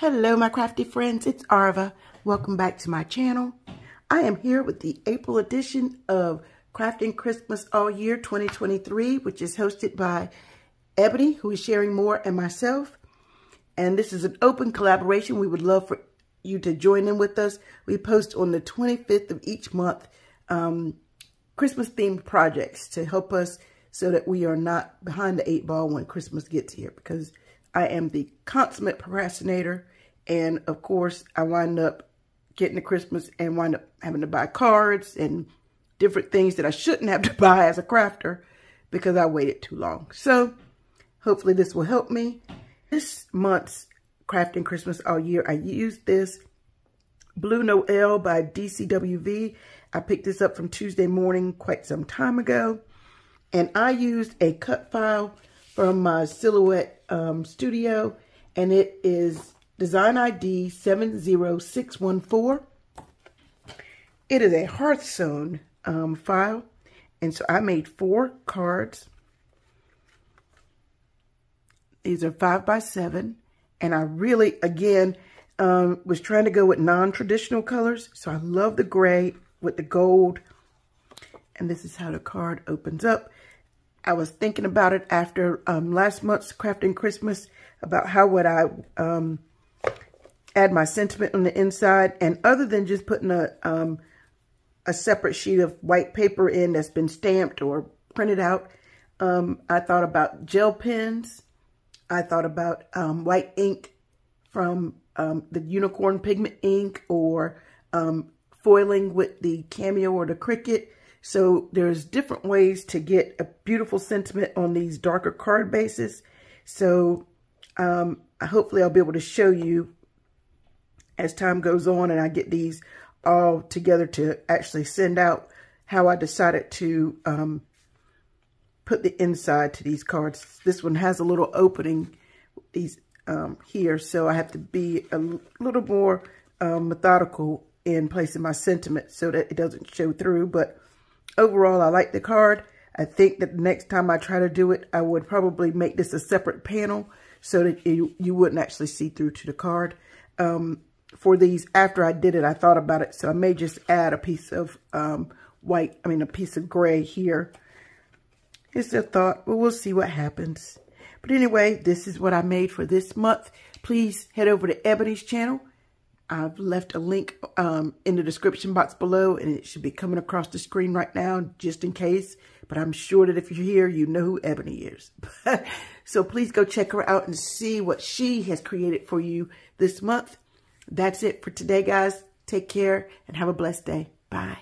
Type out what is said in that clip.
Hello my crafty friends, it's Arva. Welcome back to my channel. I am here with the April edition of Crafting Christmas All Year 2023, which is hosted by Ebony, who is sharing more, and myself. And this is an open collaboration. We would love for you to join in with us. We post on the 25th of each month Christmas themed projects to help us so that we are not behind the eight ball when Christmas gets here, because I am the consummate procrastinator, and of course, I wind up getting to Christmas and wind up having to buy cards and different things that I shouldn't have to buy as a crafter because I waited too long. So, hopefully this will help me. This month's Crafting Christmas All Year, I used this Blue Noel by DCWV. I picked this up from Tuesday Morning quite some time ago, and I used a cut file from my Silhouette studio, and it is design ID 70614. It is a Hearthstone file, and so I made four cards. These are 5 by 7, and I really, again, was trying to go with non-traditional colors, so I love the gray with the gold, and this is how the card opens up. I was thinking about it after last month's Crafting Christmas about how would I add my sentiment on the inside. And other than just putting a separate sheet of white paper in that's been stamped or printed out, I thought about gel pens. I thought about white ink from the Unicorn Pigment Ink, or foiling with the Cameo or the Cricut. So there's different ways to get a beautiful sentiment on these darker card bases. So hopefully I'll be able to show you as time goes on and I get these all together to actually send out how I decided to put the inside to these cards. This one has a little opening these here, so I have to be a little more methodical in placing my sentiment so that it doesn't show through. But overall, I like the card. I think that the next time I try to do it, I would probably make this a separate panel so that you wouldn't actually see through to the card. For these, after I did it, I thought about it, so I may just add a piece of a piece of gray here. It's a thought, but we'll see what happens. But anyway, this is what I made for this month. Please head over to Ebony's channel. I've left a link in the description box below, and it should be coming across the screen right now, just in case. But I'm sure that if you're here, you know who Ebony is. So please go check her out and see what she has created for you this month. That's it for today, guys. Take care and have a blessed day. Bye.